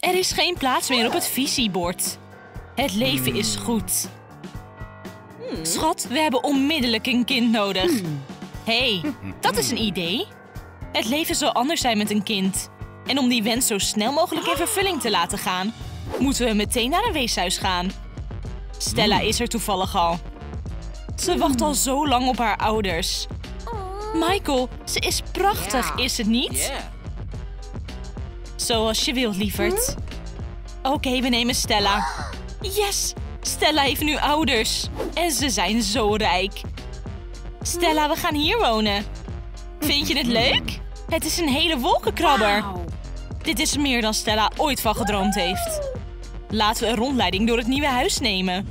Er is geen plaats meer op het visiebord. Het leven is goed. Schat, we hebben onmiddellijk een kind nodig. Hé, dat is een idee. Het leven zal anders zijn met een kind. En om die wens zo snel mogelijk in vervulling te laten gaan, moeten we meteen naar een weeshuis gaan. Stella is er toevallig al. Ze wacht al zo lang op haar ouders. Michael, ze is prachtig, is het niet? Zoals je wilt, lieverd. Oké, we nemen Stella. Yes! Stella heeft nu ouders. En ze zijn zo rijk. Stella, we gaan hier wonen. Vind je het leuk? Het is een hele wolkenkrabber. Wow. Dit is meer dan Stella ooit van gedroomd heeft. Laten we een rondleiding door het nieuwe huis nemen.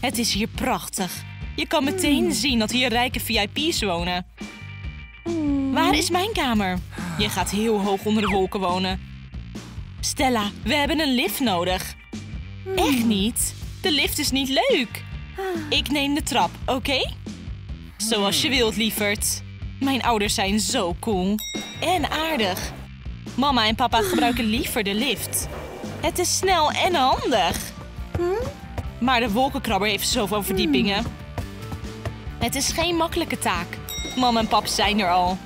Het is hier prachtig. Je kan meteen zien dat hier rijke VIP's wonen. Waar is mijn kamer? Je gaat heel hoog onder de wolken wonen. Stella, we hebben een lift nodig. Echt niet? De lift is niet leuk. Ik neem de trap, oké? Zoals je wilt, lieverd. Mijn ouders zijn zo cool. En aardig. Mama en papa gebruiken liever de lift. Het is snel en handig. Maar de wolkenkrabber heeft zoveel verdiepingen. Het is geen makkelijke taak. Mama en pap zijn er al.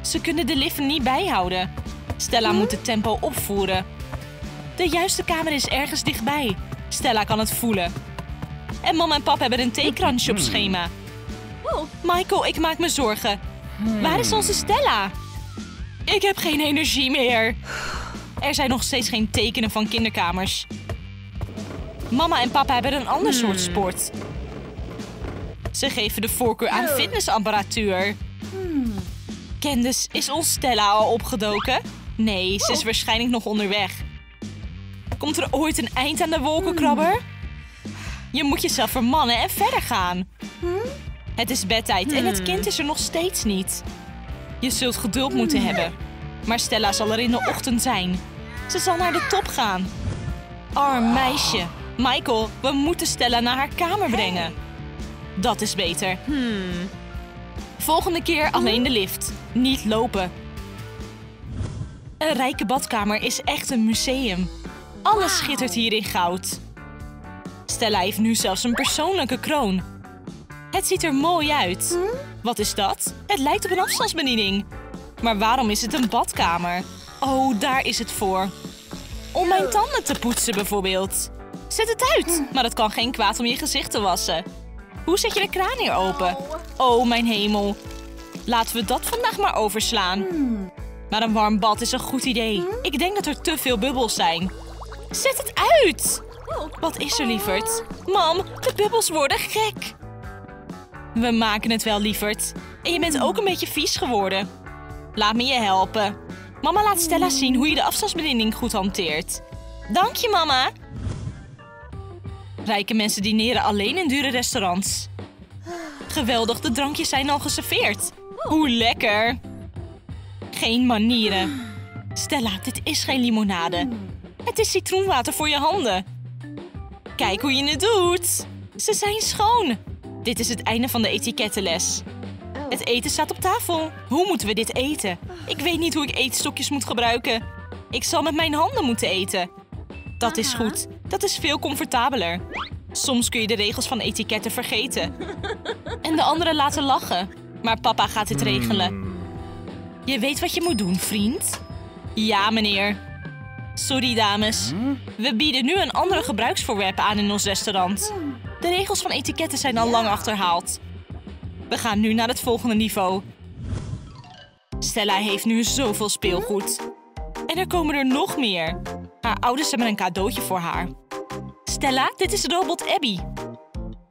Ze kunnen de lift niet bijhouden. Stella moet het tempo opvoeren. De juiste kamer is ergens dichtbij. Stella kan het voelen. En mama en pap hebben een theekransje op schema. Michael, ik maak me zorgen. Waar is onze Stella? Ik heb geen energie meer. Er zijn nog steeds geen tekenen van kinderkamers. Mama en papa hebben een ander soort sport. Ze geven de voorkeur aan fitnessapparatuur. Candace, is ons Stella al opgedoken? Nee, ze is waarschijnlijk nog onderweg. Komt er ooit een eind aan de wolkenkrabber? Je moet jezelf vermannen en verder gaan. Het is bedtijd en het kind is er nog steeds niet. Je zult geduld moeten hebben. Maar Stella zal er in de ochtend zijn. Ze zal naar de top gaan. Arm meisje. Michael, we moeten Stella naar haar kamer brengen. Dat is beter. Volgende keer alleen de lift. Niet lopen. Een rijke badkamer is echt een museum. Alles schittert hier in goud. Stella heeft nu zelfs een persoonlijke kroon. Het ziet er mooi uit. Wat is dat? Het lijkt op een afstandsbediening. Maar waarom is het een badkamer? Oh, daar is het voor. Om mijn tanden te poetsen bijvoorbeeld. Zet het uit, maar het kan geen kwaad om je gezicht te wassen. Hoe zet je de kraan hier open? Oh, mijn hemel. Laten we dat vandaag maar overslaan. Maar een warm bad is een goed idee. Ik denk dat er te veel bubbels zijn. Zet het uit! Wat is er, lieverd? Mam, de bubbels worden gek. We maken het wel, lieverd. En je bent ook een beetje vies geworden. Laat me je helpen. Mama laat Stella zien hoe je de afstandsbediening goed hanteert. Dank je, mama. Rijke mensen dineren alleen in dure restaurants. Geweldig, de drankjes zijn al geserveerd. Hoe lekker. Geen manieren. Stella, dit is geen limonade. Het is citroenwater voor je handen. Kijk hoe je het doet. Ze zijn schoon. Dit is het einde van de etikettenles. Het eten staat op tafel. Hoe moeten we dit eten? Ik weet niet hoe ik eetstokjes moet gebruiken. Ik zal met mijn handen moeten eten. Dat is goed. Dat is veel comfortabeler. Soms kun je de regels van etiketten vergeten. En de anderen laten lachen. Maar papa gaat dit regelen. Je weet wat je moet doen, vriend? Ja, meneer. Sorry, dames. We bieden nu een andere gebruiksvoorwerp aan in ons restaurant. De regels van etiketten zijn al lang achterhaald. We gaan nu naar het volgende niveau. Stella heeft nu zoveel speelgoed. En er komen er nog meer. Haar ouders hebben een cadeautje voor haar. Stella, dit is robot Abby.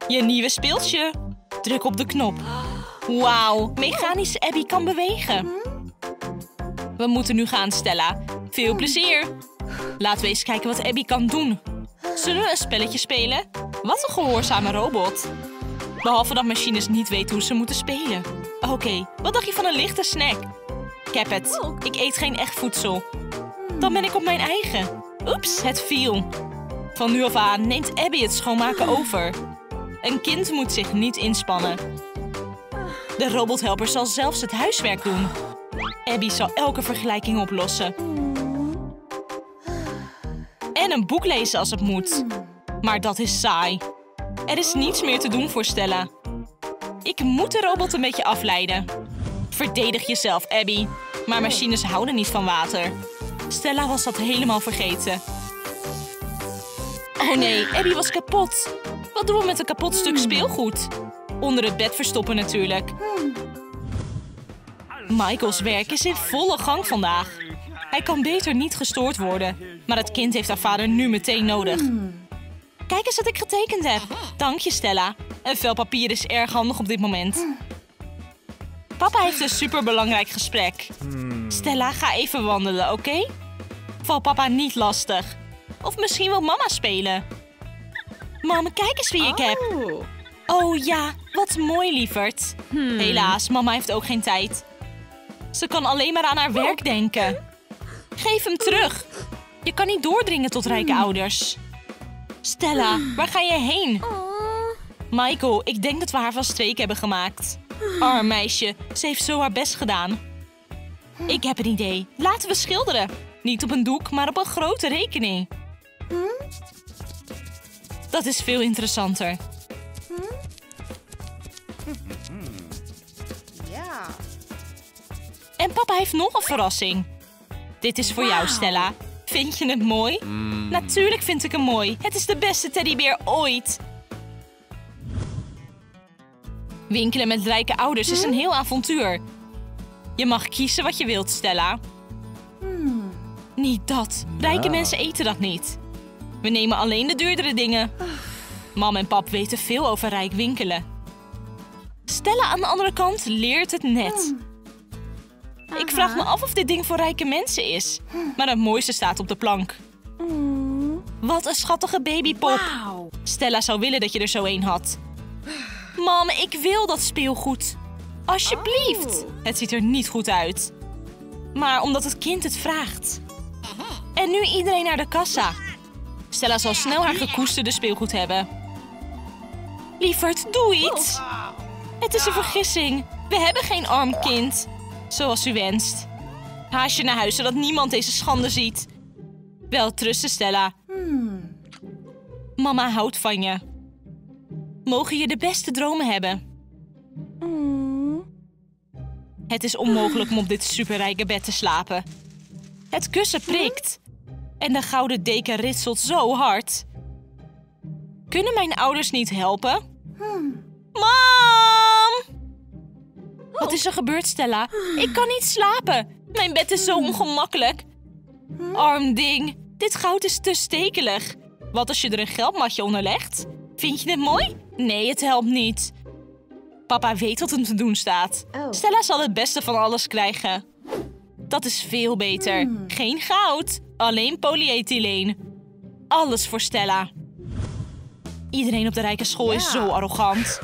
Je nieuwe speeltje. Druk op de knop. Wauw, mechanische Abby kan bewegen. We moeten nu gaan, Stella. Veel plezier. Laten we eens kijken wat Abby kan doen. Zullen we een spelletje spelen? Wat een gehoorzame robot. Behalve dat machines niet weten hoe ze moeten spelen. Oké, wat dacht je van een lichte snack? Ik heb het. Ik eet geen echt voedsel. Dan ben ik op mijn eigen. Oeps, het viel. Van nu af aan neemt Abby het schoonmaken over. Een kind moet zich niet inspannen. De robothelper zal zelfs het huiswerk doen. Abby zal elke vergelijking oplossen. en een boek lezen als het moet. Maar dat is saai. Er is niets meer te doen voor Stella. Ik moet de robot een beetje afleiden. Verdedig jezelf, Abby. Maar machines houden niet van water. Stella was dat helemaal vergeten. Oh nee, Abby was kapot. Wat doen we met een kapot stuk speelgoed? Onder het bed verstoppen natuurlijk. Michaels werk is in volle gang vandaag. Hij kan beter niet gestoord worden. Maar het kind heeft haar vader nu meteen nodig. Kijk eens wat ik getekend heb. Dank je, Stella. Een vel papier is erg handig op dit moment. Papa heeft een superbelangrijk gesprek. Stella, ga even wandelen, oké? Val papa niet lastig. Of misschien wil mama spelen. Mam, kijk eens wie ik heb. Oh ja, wat mooi, lieverd. Helaas, mama heeft ook geen tijd. Ze kan alleen maar aan haar werk denken. Geef hem terug. Je kan niet doordringen tot rijke ouders. Stella, waar ga je heen? Michael, ik denk dat we haar van streek hebben gemaakt. Arm meisje, ze heeft zo haar best gedaan. Ik heb een idee. Laten we schilderen. Niet op een doek, maar op een grote rekening. Dat is veel interessanter. En papa heeft nog een verrassing. Dit is voor jou, Stella. Vind je het mooi? Natuurlijk vind ik hem mooi. Het is de beste teddybeer ooit. Winkelen met rijke ouders is een heel avontuur. Je mag kiezen wat je wilt, Stella. Niet dat. Rijke mensen eten dat niet. We nemen alleen de duurdere dingen. Mam en pap weten veel over rijk winkelen. Stella aan de andere kant leert het net. Ik vraag me af of dit ding voor rijke mensen is. Maar het mooiste staat op de plank. Wat een schattige babypop. Stella zou willen dat je er zo een had. Mam, ik wil dat speelgoed. Alsjeblieft. Het ziet er niet goed uit. Maar omdat het kind het vraagt. En nu iedereen naar de kassa. Stella zal snel haar gekoesterde speelgoed hebben. Lieverd, doe iets. Het is een vergissing. We hebben geen arm kind. Zoals u wenst. Haast je naar huis zodat niemand deze schande ziet. Wel trusten, Stella. Mama houdt van je. Mogen je de beste dromen hebben. Het is onmogelijk om op dit superrijke bed te slapen. Het kussen prikt. En de gouden deken ritselt zo hard. Kunnen mijn ouders niet helpen? Mam! Wat is er gebeurd, Stella? Ik kan niet slapen. Mijn bed is zo ongemakkelijk. Arm ding. Dit goud is te stekelig. Wat als je er een geldmatje onder legt? Vind je dit mooi? Nee, het helpt niet. Papa weet wat hem te doen staat. Stella zal het beste van alles krijgen. Dat is veel beter. Geen goud. Alleen polyethyleen. Alles voor Stella. Iedereen op de rijke school is zo arrogant.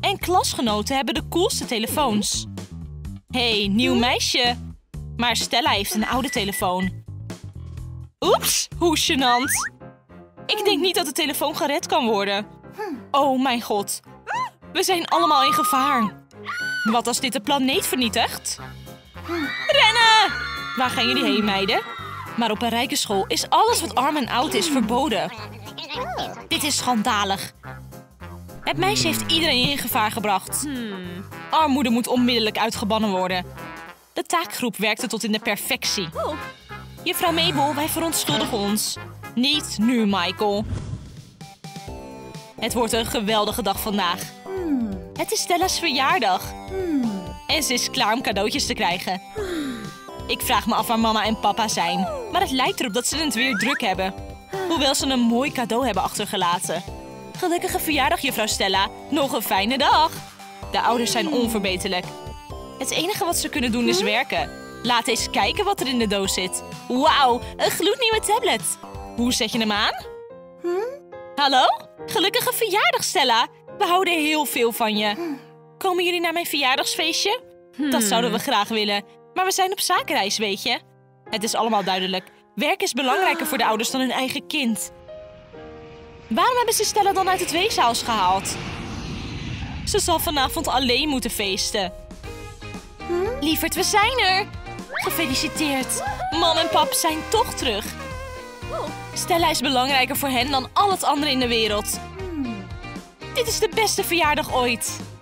En klasgenoten hebben de coolste telefoons. Hé, nieuw meisje. Maar Stella heeft een oude telefoon. Oeps, hoe gênant. Ik denk niet dat de telefoon gered kan worden. Oh mijn god. We zijn allemaal in gevaar. Wat als dit de planeet vernietigt? Rennen! Waar gaan jullie heen, meiden? Maar op een rijke school is alles wat arm en oud is verboden. Dit is schandalig. Het meisje heeft iedereen in gevaar gebracht. Armoede moet onmiddellijk uitgebannen worden. De taakgroep werkte tot in de perfectie. Juffrouw Mabel, wij verontschuldigen ons. Niet nu, Michael. Het wordt een geweldige dag vandaag. Het is Stella's verjaardag. En ze is klaar om cadeautjes te krijgen. Ik vraag me af waar mama en papa zijn. Maar het lijkt erop dat ze het weer druk hebben. Hoewel ze een mooi cadeau hebben achtergelaten. Gelukkige verjaardag, juffrouw Stella. Nog een fijne dag. De ouders zijn onverbeterlijk. Het enige wat ze kunnen doen is werken. Laat eens kijken wat er in de doos zit. Wauw, een gloednieuwe tablet. Hoe zet je hem aan? Hallo? Gelukkige verjaardag, Stella. We houden heel veel van je. Komen jullie naar mijn verjaardagsfeestje? Dat zouden we graag willen. Maar we zijn op zakenreis, weet je. Het is allemaal duidelijk. Werk is belangrijker voor de ouders dan hun eigen kind. Waarom hebben ze Stella dan uit het weeshuis gehaald? Ze zal vanavond alleen moeten feesten. Lieverd, we zijn er! Gefeliciteerd. Mam en pap zijn toch terug. Stella is belangrijker voor hen dan al het andere in de wereld. Dit is de beste verjaardag ooit.